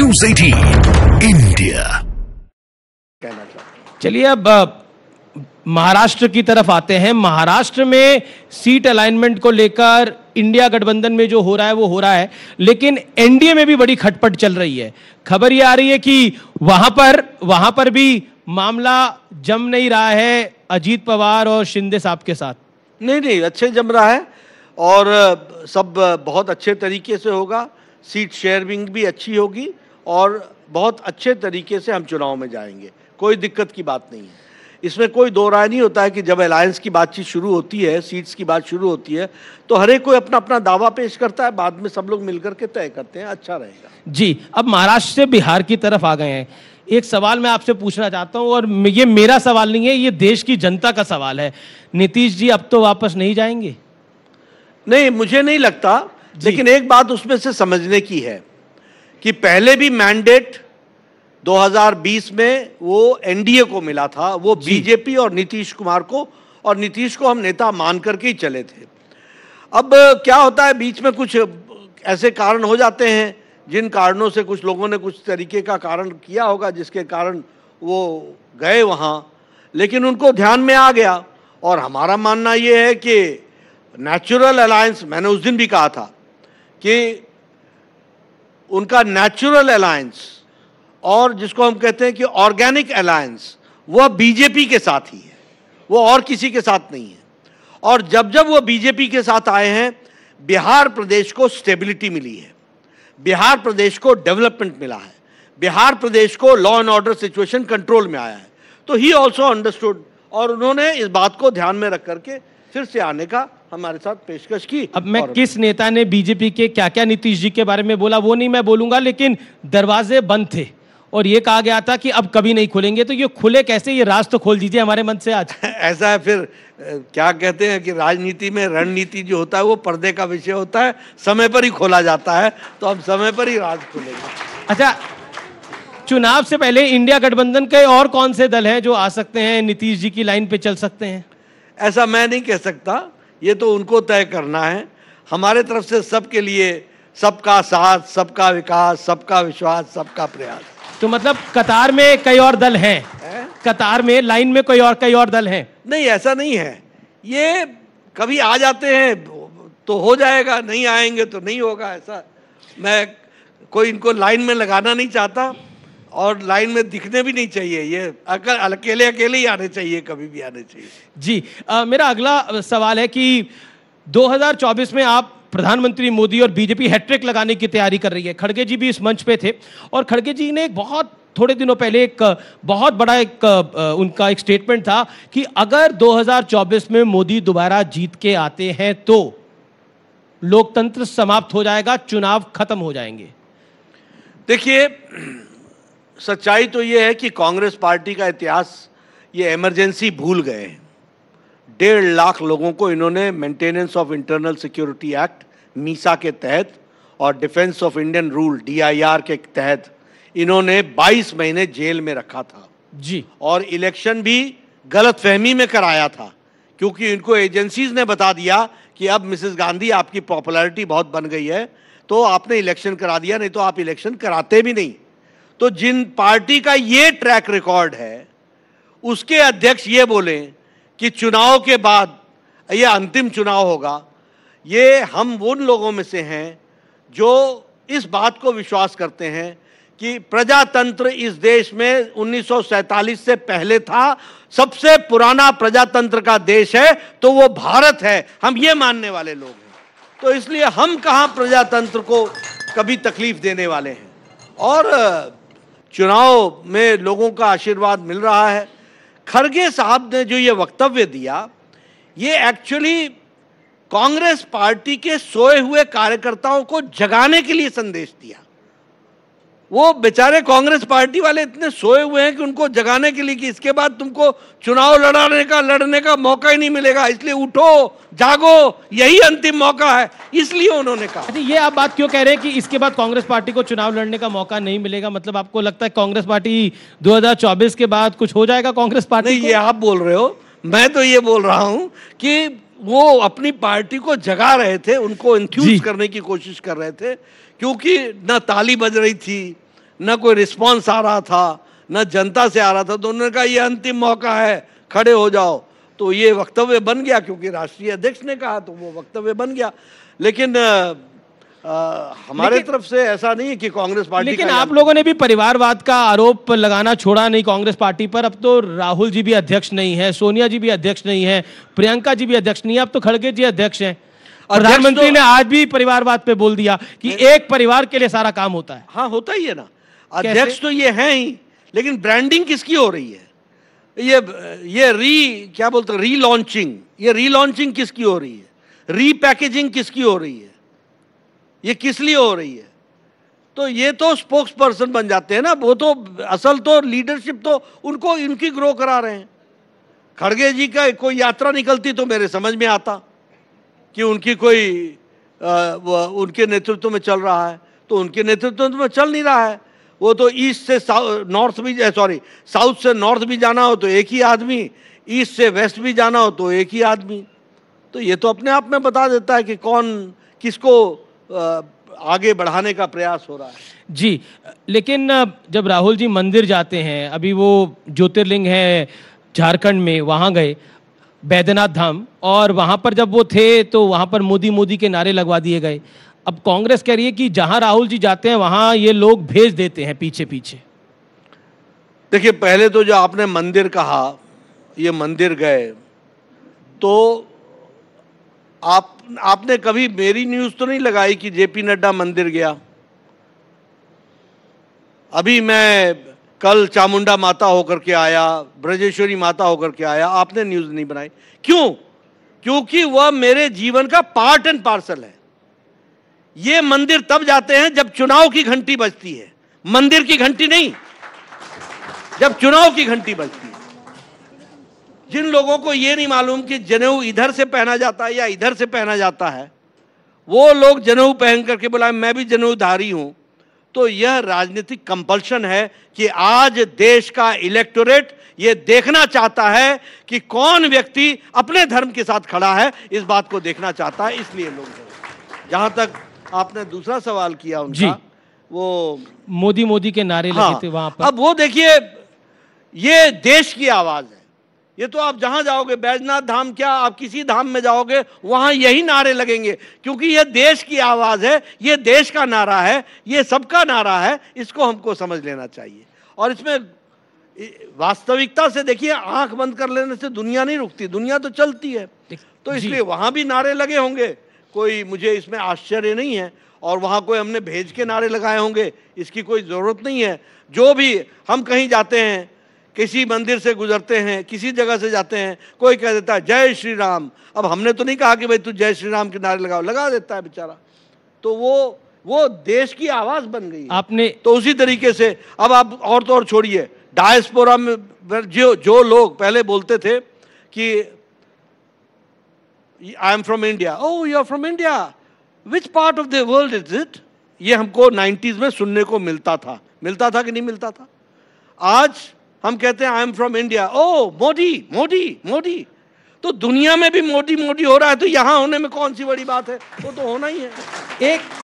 India. चलिए अब महाराष्ट्र की तरफ आते हैं। महाराष्ट्र में सीट अलाइनमेंट को लेकर इंडिया गठबंधन में जो हो रहा है वो हो रहा है, लेकिन एनडीए में भी बड़ी खटपट चल रही है। खबर ये आ रही है कि वहां पर भी मामला जम नहीं रहा है अजीत पवार और शिंदे साहब के साथ। नहीं, अच्छे जम रहा है और सब बहुत अच्छे तरीके से होगा। सीट शेयरिंग भी अच्छी होगी और बहुत अच्छे तरीके से हम चुनाव में जाएंगे। कोई दिक्कत की बात नहीं है, इसमें कोई दो राय नहीं होता है कि जब अलायंस की बातचीत शुरू होती है, सीट्स की बात शुरू होती है, तो हर एक कोई अपना अपना दावा पेश करता है, बाद में सब लोग मिलकर के तय करते हैं। अच्छा रहेगा जी। अब महाराष्ट्र से बिहार की तरफ आ गए हैं। एक सवाल मैं आपसे पूछना चाहता हूँ, और ये मेरा सवाल नहीं है, ये देश की जनता का सवाल है। नीतीश जी अब तो वापस नहीं जाएंगे? नहीं, मुझे नहीं लगता। लेकिन एक बात उसमें से समझने की है कि पहले भी मैंडेट 2020 में वो एनडीए को मिला था, वो बीजेपी और नीतीश कुमार को, और नीतीश को हम नेता मान करके ही चले थे। अब क्या होता है, बीच में कुछ ऐसे कारण हो जाते हैं जिन कारणों से कुछ लोगों ने कुछ तरीके का कारण किया होगा जिसके कारण वो गए वहाँ, लेकिन उनको ध्यान में आ गया। और हमारा मानना ये है कि नेचुरल अलायंस, मैंने उस दिन भी कहा था कि उनका नेचुरल अलायंस और जिसको हम कहते हैं कि ऑर्गेनिक अलायंस, वह बीजेपी के साथ ही है, वो और किसी के साथ नहीं है। और जब जब वो बीजेपी के साथ आए हैं, बिहार प्रदेश को स्टेबिलिटी मिली है, बिहार प्रदेश को डेवलपमेंट मिला है, बिहार प्रदेश को law and order situation control में आया है। तो ही ऑल्सो अंडरस्टूड, और उन्होंने इस बात को ध्यान में रख करके फिर से आने का हमारे साथ पेशकश की। अब मैं किस नेता ने बीजेपी के क्या क्या नीतीश जी के बारे में बोला वो नहीं मैं बोलूंगा, लेकिन दरवाजे बंद थे और ये कहा गया था कि अब कभी नहीं खुलेंगे, तो ये खुले कैसे? ये राज तो खोल दीजिए हमारे मन से आज। ऐसा है फिर क्या कहते हैं कि राजनीति में रणनीति जो होता है वो पर्दे का विषय होता है, समय पर ही खोला जाता है, तो अब समय पर ही राज खुलेगा। अच्छा, चुनाव से पहले इंडिया गठबंधन के और कौन से दल हैं जो आ सकते हैं, नीतीश जी की लाइन पे चल सकते हैं? ऐसा मैं नहीं कह सकता, ये तो उनको तय करना है। हमारे तरफ से सबके लिए सबका साथ, सबका विकास, सबका विश्वास, सबका प्रयास। तो मतलब कतार में कई और दल हैं? कतार में लाइन में कई और दल हैं? नहीं, ऐसा नहीं है। ये कभी आ जाते हैं तो हो जाएगा, नहीं आएंगे तो नहीं होगा। ऐसा मैं कोई इनको लाइन में लगाना नहीं चाहता और लाइन में दिखने भी नहीं चाहिए, ये अकेले अकेले ही आने चाहिए, कभी भी आने चाहिए जी। मेरा अगला सवाल है कि 2024 में आप प्रधानमंत्री मोदी और बीजेपी हैट्रिक लगाने की तैयारी कर रही है। खड़गे जी भी इस मंच पे थे और खड़गे जी ने थोड़े दिनों पहले एक बहुत बड़ा उनका एक स्टेटमेंट था कि अगर 2024 में मोदी दोबारा जीत के आते हैं तो लोकतंत्र समाप्त हो जाएगा, चुनाव खत्म हो जाएंगे। देखिए, सच्चाई तो ये है कि कांग्रेस पार्टी का इतिहास, ये इमरजेंसी भूल गए हैं। 1.5 लाख लोगों को इन्होंने maintenance of internal security act MISA के तहत और defence of Indian rule DIR के तहत इन्होंने 22 महीने जेल में रखा था जी। और इलेक्शन भी गलतफहमी में कराया था, क्योंकि इनको एजेंसीज ने बता दिया कि अब मिसेस गांधी आपकी पॉपुलैरिटी बहुत बन गई है तो आपने इलेक्शन करा दिया, नहीं तो आप इलेक्शन कराते भी नहीं। तो जिन पार्टी का ये ट्रैक रिकॉर्ड है, उसके अध्यक्ष ये बोले कि चुनाव के बाद ये अंतिम चुनाव होगा, ये हम उन लोगों में से हैं जो इस बात को विश्वास करते हैं कि प्रजातंत्र इस देश में 1947 से पहले था। सबसे पुराना प्रजातंत्र का देश है तो वो भारत है, हम ये मानने वाले लोग हैं। तो इसलिए हम कहाँ प्रजातंत्र को कभी तकलीफ देने वाले हैं। और चुनाव में लोगों का आशीर्वाद मिल रहा है। खड़गे साहब ने जो ये वक्तव्य दिया, ये एक्चुअली कांग्रेस पार्टी के सोए हुए कार्यकर्ताओं को जगाने के लिए संदेश दिया। वो बेचारे कांग्रेस पार्टी वाले इतने सोए हुए हैं कि उनको जगाने के लिए कि इसके बाद तुमको चुनाव लड़ने का मौका ही नहीं मिलेगा, इसलिए उठो, जागो, यही अंतिम मौका है, इसलिए उन्होंने कहा। अच्छा, ये आप बात क्यों कह रहे हैं कि इसके बाद कांग्रेस पार्टी को चुनाव लड़ने का मौका नहीं मिलेगा? मतलब आपको लगता है कांग्रेस पार्टी 2024 के बाद कुछ हो जाएगा कांग्रेस पार्टी? ये आप बोल रहे हो, मैं तो ये बोल रहा हूँ कि वो अपनी पार्टी को जगा रहे थे, उनको इन्फ्यूज करने की कोशिश कर रहे थे, क्योंकि न ताली बज रही थी, न कोई रिस्पांस आ रहा था, न जनता से आ रहा था, तो उन्होंने कहा ये अंतिम मौका है, खड़े हो जाओ। तो ये वक्तव्य बन गया, क्योंकि राष्ट्रीय अध्यक्ष ने कहा तो वो वक्तव्य बन गया। लेकिन हमारे तरफ से ऐसा नहीं है कि कांग्रेस पार्टी, लेकिन आप लोगों ने भी परिवारवाद का आरोप लगाना छोड़ा नहीं कांग्रेस पार्टी पर। अब तो राहुल जी भी अध्यक्ष नहीं है, सोनिया जी भी अध्यक्ष नहीं है, प्रियंका जी भी अध्यक्ष नहीं है, अब तो खड़गे जी अध्यक्ष हैं। प्रधानमंत्री ने आज भी परिवारवाद पे बोल दिया कि एक परिवार के लिए सारा काम होता है। हाँ, होता ही है ना, अध्यक्ष तो ये है ही, लेकिन ब्रांडिंग किसकी हो रही है? ये क्या बोलते हैं, रीलॉन्चिंग, ये रीलॉन्चिंग किसकी हो रही है? रीपैकेजिंग किसकी हो रही है? ये किस लिए हो रही है? तो ये तो स्पोक्स पर्सन बन जाते हैं ना, वो तो असल तो लीडरशिप तो उनको इनकी ग्रो करा रहे हैं। खड़गे जी का कोई यात्रा निकलती तो मेरे समझ में आता कि उनकी कोई उनके नेतृत्व में चल रहा है, तो उनके नेतृत्व में चल नहीं रहा है। वो तो ईस्ट से नॉर्थ भी, सॉरी साउथ से नॉर्थ भी जाना हो तो एक ही आदमी, ईस्ट से वेस्ट भी जाना हो तो एक ही आदमी। तो ये तो अपने आप में बता देता है कि कौन किसको आगे बढ़ाने का प्रयास हो रहा है। जी, लेकिन जब राहुल जी मंदिर जाते हैं, अभी वो ज्योतिर्लिंग है झारखंड में, वहाँ गए बैद्यनाथ धाम, और वहाँ पर जब वो थे तो वहाँ पर मोदी मोदी के नारे लगवा दिए गए। अब कांग्रेस कह रही है कि जहाँ राहुल जी जाते हैं वहाँ ये लोग भेज देते हैं पीछे पीछे। देखिए, पहले तो जो आपने मंदिर कहा, ये मंदिर गए, तो आपने कभी मेरी न्यूज़ तो नहीं लगाई कि जेपी नड्डा मंदिर गया। अभी मैं कल चामुंडा माता होकर के आया, ब्रजेश्वरी माता होकर के आया, आपने न्यूज़ नहीं बनाई। क्यों? क्योंकि वह मेरे जीवन का पार्ट एंड पार्सल है। ये मंदिर तब जाते हैं जब चुनाव की घंटी बजती है, मंदिर की घंटी नहीं, जब चुनाव की घंटी बजती है। जिन लोगों को ये नहीं मालूम कि जनेऊ इधर से पहना जाता है या इधर से पहना जाता है, वो लोग जनेऊ पहन करके बोला मैं भी जनेऊधारी हूं। तो यह राजनीतिक कंपल्शन है कि आज देश का इलेक्टोरेट ये देखना चाहता है कि कौन व्यक्ति अपने धर्म के साथ खड़ा है, इस बात को देखना चाहता है, इसलिए लोग। जहां तक आपने दूसरा सवाल किया उनका, वो मोदी मोदी के नारे लगे थे वहां पर। अब वो देखिए, ये देश की आवाज है। ये तो आप जहां जाओगे, बैद्यनाथ धाम क्या, आप किसी धाम में जाओगे वहां यही नारे लगेंगे, क्योंकि ये देश की आवाज है, ये देश का नारा है, ये सबका नारा है। इसको हमको समझ लेना चाहिए। और इसमें वास्तविकता से देखिए, आंख बंद कर लेने से दुनिया नहीं रुकती, दुनिया तो चलती है। तो इसलिए वहां भी नारे लगे होंगे, कोई मुझे इसमें आश्चर्य नहीं है। और वहाँ कोई हमने भेज के नारे लगाए होंगे, इसकी कोई ज़रूरत नहीं है। जो भी हम कहीं जाते हैं, किसी मंदिर से गुजरते हैं, किसी जगह से जाते हैं, कोई कह देता है जय श्री राम। अब हमने तो नहीं कहा कि भाई तू जय श्री राम के नारे लगाओ, लगा देता है बेचारा। तो वो देश की आवाज़ बन गई आपने। तो उसी तरीके से अब आप और तो और छोड़िए, डायस्पोरा में जो लोग पहले बोलते थे कि I am from India, oh you are from India, which part of the world is it, ये हमको 90s में सुनने को मिलता था कि नहीं मिलता था। आज हम कहते हैं I am from India, oh Modi Modi Modi. तो दुनिया में भी मोदी मोदी हो रहा है, तो यहाँ होने में कौन सी बड़ी बात है, वो तो होना ही है। एक